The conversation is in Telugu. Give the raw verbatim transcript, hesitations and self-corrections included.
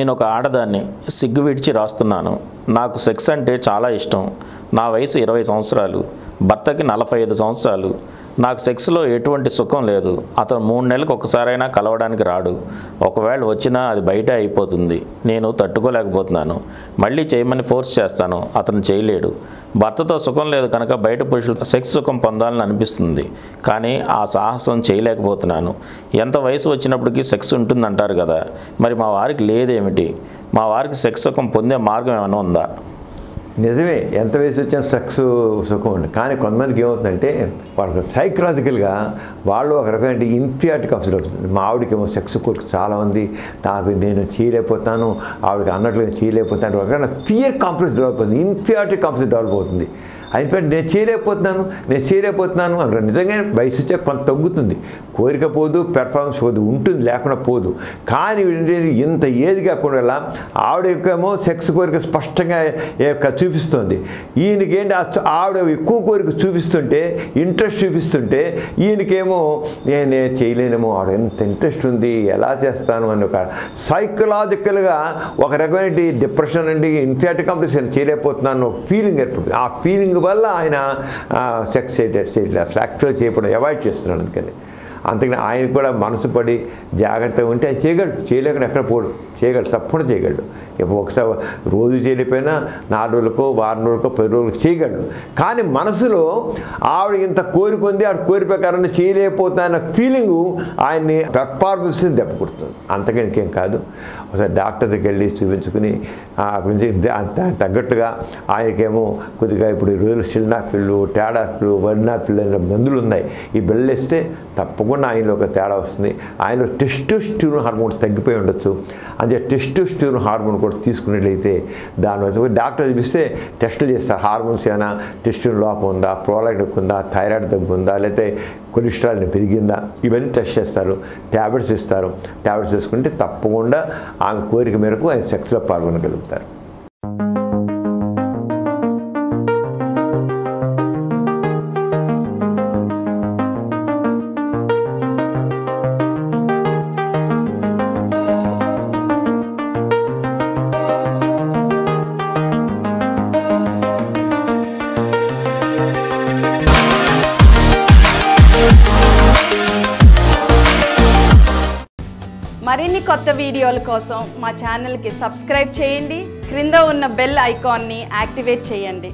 నేను ఒక ఆడదాన్ని సిగ్గు విడిచి రాస్తున్నాను. నాకు సెక్స్ అంటే చాలా ఇష్టం. నా వయసు ఇరవై సంవత్సరాలు, భర్తకి నలభై ఐదు సంవత్సరాలు. నాకు సెక్స్లో ఎటువంటి సుఖం లేదు. అతను మూడు నెలలకు ఒకసారైనా కలవడానికి రాడు. ఒకవేళ వచ్చినా అది బయట అయిపోతుంది. నేను తట్టుకోలేకపోతున్నాను. మళ్ళీ చేయమని ఫోర్స్ చేస్తాను, అతను చేయలేడు. భర్తతో సుఖం లేదు కనుక బయట పురుషులు సెక్స్ సుఖం పొందాలని అనిపిస్తుంది, కానీ ఆ సాహసం చేయలేకపోతున్నాను. ఎంత వయసు వచ్చినప్పటికీ సెక్స్ ఉంటుందంటారు కదా, మరి మా వారికి లేదేమిటి? మా వారికి సెక్స్ సుఖం పొందే మార్గం ఏమైనా ఉందా? నిజమే, ఎంత వయసు వచ్చినా సెక్స్ సుఖం ఉంది. కానీ కొంతమందికి ఏమవుతుందంటే వాళ్ళకి సైకలాజికల్గా వాళ్ళు ఒక రకమైన ఇన్ఫీరియారిటీ కంప్లెక్స్ అవుతుంది. మా ఆవిడకేమో సెక్స్ కోరిక చాలా ఉంది, నాకు నేను చేయలేకపోతాను, ఆవిడకి అన్నట్లు నేను చేయలేకపోతాను, ఒక ఫియర్ కాంప్లెక్స్ డెవలప్ అవుతుంది, ఇన్ఫీరియారిటీ కాంప్లెక్స్ డెవలప్ అవుతుంది. ఇన్ఫ్యాక్ట్ నేను చేయలేకపోతున్నాను నేను చేయలేకపోతున్నాను అంటారు. నిజంగా వయసు వచ్చే కొంత తగ్గుతుంది, కోరిక పోదు, పెర్ఫార్మెన్స్ పోదు, ఉంటుంది, లేకుండా పోదు. కానీ ఇంత ఏజ్ కాకుండా వల్ల ఆవిడ యొక్కేమో సెక్స్ కోరిక స్పష్టంగా చూపిస్తుంది. ఈయనకేంటి ఆవిడ ఎక్కువ కోరిక చూపిస్తుంటే, ఇంట్రెస్ట్ చూపిస్తుంటే, ఈయనకేమో నేనే చేయలేనేమో, ఆవిడ ఎంత ఇంట్రెస్ట్ ఉంది, ఎలా చేస్తాను అని ఒక సైకలాజికల్గా ఒక రకమైన డిప్రెషన్ అండి, ఇన్ఫ్యాక్ట్ కంప్లీట్ నేను చేయలేకపోతున్నాను ఫీలింగ్ ఏర్పడుతుంది. ఆ ఫీలింగ్ వల్ల ఆయన సెక్స్ చేయటం చేయట్లేదు, అసలు యాక్చువల్ చేయకుండా అవాయిడ్ చేస్తున్నాడు. అందుకని అందుకని ఆయన కూడా మనసు పడి జాగ్రత్తగా ఉంటే ఆయన చేయగలడు, చేయలేకుండా ఎక్కడ పోడు, చేయగలడు, తప్పకుండా చేయగలడు. ఇప్పుడు ఒకసారి రోజు చేయలేకపోయినా నాలుగు రోజులకో వారం రోజులకో పది రోజులకు చేయగలడు. కానీ మనసులో ఆవిడ ఇంత కోరిక ఉంది, ఆవిడ కోరి ప్రకారం చేయలేకపోతున్న ఫీలింగు ఆయన్ని పెర్ఫార్మెన్స్ని దెబ్బకొడుతుంది. అంతగా ఇంకేం కాదు, ఒకసారి డాక్టర్ దగ్గరికి వెళ్ళి చూపించుకుని తగ్గట్టుగా ఆయనకేమో కొద్దిగా ఇప్పుడు రోజులు చిల్నాపిల్లు, టేడాపిల్లు, వరినాపిల్లు అనే మందులు ఉన్నాయి. ఈ బిళ్ళలు ఇస్తే తప్పకుండా ఆయనలో ఒక తేడా వస్తుంది. ఆయనలో టెస్టోస్టెరోన్ హార్మోన్స్ తగ్గిపోయి ఉండొచ్చు. అంటే టెస్టోస్టెరోన్ హార్మోన్ కూడా తీసుకున్నట్లయితే దానివల్ల డాక్టర్ చూపిస్తే టెస్టులు చేస్తారు, హార్మోన్స్ ఏమైనా టెస్టోస్టెరోన్ లోపం ఉందా, ప్రోలాక్టిన్ ఎక్కుందా, థైరాయిడ్ తగ్గుందా, లేకపోతే కొలెస్ట్రాల్ని పెరిగిందా, ఇవన్నీ టెస్ట్ చేస్తారు, ట్యాబ్లెట్స్ ఇస్తారు. ట్యాబ్లెట్స్ తీసుకుంటే తప్పకుండా ఆమె కోరిక మేరకు ఆయన సెక్స్లో పాల్గొనగలుగుతారు. మరిన్ని కొత్త వీడియోల కోసం మా ఛానల్కి సబ్స్క్రైబ్ చేయండి, క్రింద ఉన్న బెల్ ఐకాన్ని యాక్టివేట్ చేయండి.